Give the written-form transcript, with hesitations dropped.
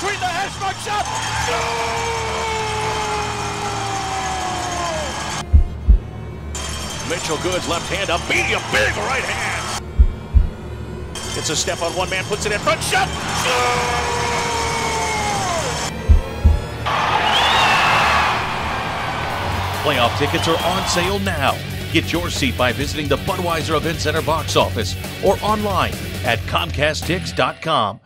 between the hash marks up. Goal! Mitchell Goods, left hand up, beating a big right hand. It's a step on one man, puts it in front, shot. Goal! Playoff tickets are on sale now. Get your seat by visiting the Budweiser Events Center box office or online at comcasttix.com.